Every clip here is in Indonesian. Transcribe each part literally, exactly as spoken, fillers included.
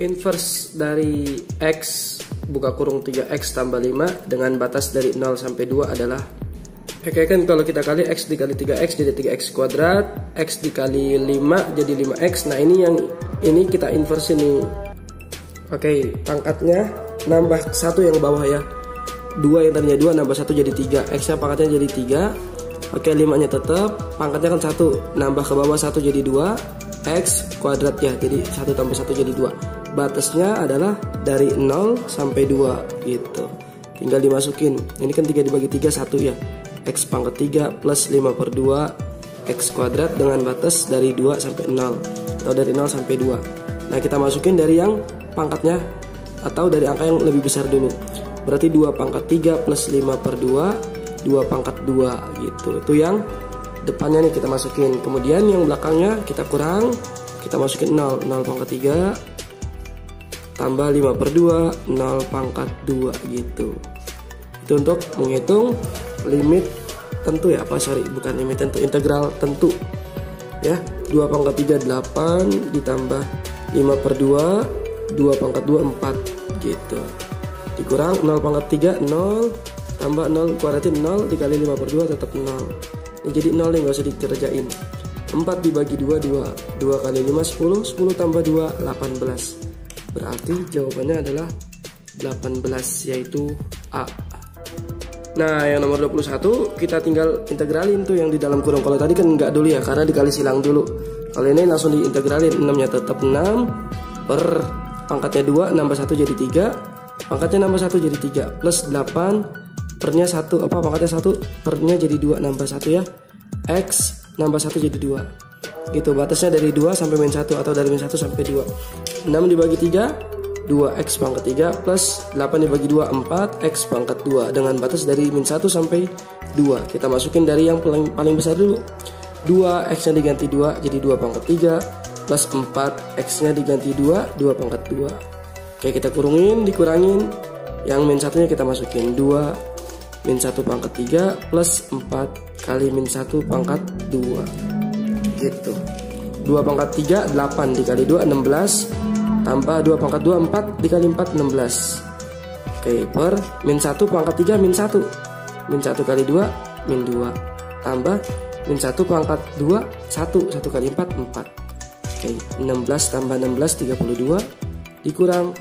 Inverse dari X buka kurung tiga X tambah lima dengan batas dari nol sampai dua adalah, oke kan, kalau kita kali X dikali tiga X jadi tiga X kuadrat, X dikali lima jadi lima X. Nah ini yang ini kita inverse ini. Oke, pangkatnya nambah satu yang bawah ya, dua yang tadinya dua nambah satu jadi tiga, X nya pangkatnya jadi tiga. Oke, lima nya tetap, pangkatnya kan satu, nambah ke bawah satu jadi dua, X kuadrat ya, jadi satu tambah satu jadi dua. Batasnya adalah dari nol sampai dua gitu. Tinggal dimasukin. Ini kan tiga dibagi tiga satu ya. X pangkat tiga plus lima per dua X kuadrat dengan batas dari dua sampai nol, atau dari nol sampai dua. Nah kita masukin dari yang pangkatnya, atau dari angka yang lebih besar dulu. Berarti dua pangkat tiga plus lima per dua, dua pangkat dua gitu. Itu yang depannya nih kita masukin. Kemudian yang belakangnya kita kurang, kita masukin nol, nol pangkat tiga tambah lima per dua, nol pangkat dua gitu. Itu untuk menghitung limit tentu ya, apa sorry bukan limit tentu, integral tentu ya. dua pangkat tiga delapan ditambah lima per dua, dua pangkat dua empat gitu, dikurang nol pangkat tiga nol tambah nol kuadratin nol dikali lima per dua tetap nol. Ini jadi nol nih, nggak usah dikerjain. Empat dibagi dua dua, dua kali lima sepuluh, sepuluh tambah dua delapan belas. Berarti jawabannya adalah delapan belas, yaitu A. Nah yang nomor dua puluh satu kita tinggal integralin tuh yang di dalam kurung. Kalau tadi kan nggak dulu ya, karena dikali silang dulu. Kalau ini langsung diintegralin. enam nya tetap enam per pangkatnya dua nambah satu jadi tiga, pangkatnya nambah satu jadi tiga plus delapan pernya satu, apa pangkatnya satu pernya jadi dua nambah satu ya, X nambah satu jadi dua gitu. Batasnya dari dua sampai min satu, atau dari min satu sampai dua. enam dibagi tiga dua X pangkat tiga plus delapan dibagi dua empat X pangkat dua dengan batas dari min satu sampai dua. Kita masukin dari yang paling, paling besar dulu. dua X nya diganti dua jadi dua pangkat tiga plus empat X nya diganti dua, dua pangkat dua. Oke kita kurungin, dikurangin. Yang min satu nya kita masukin dua min satu pangkat tiga plus empat kali min satu pangkat dua gitu. dua pangkat tiga delapan dikali dua enam belas tambah dua pangkat dua empat dikali empat enam belas. Oke per min satu pangkat tiga min satu, min satu kali dua min dua tambah min satu pangkat dua satu, satu kali empat empat. Oke enam belas tambah enam belas tiga puluh dua, dikurang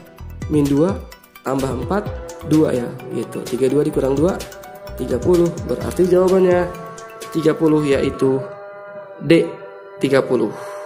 min dua tambah empat dua ya gitu. tiga puluh dua dikurang dua tiga puluh. Berarti jawabannya tiga puluh, yaitu D tiga puluh.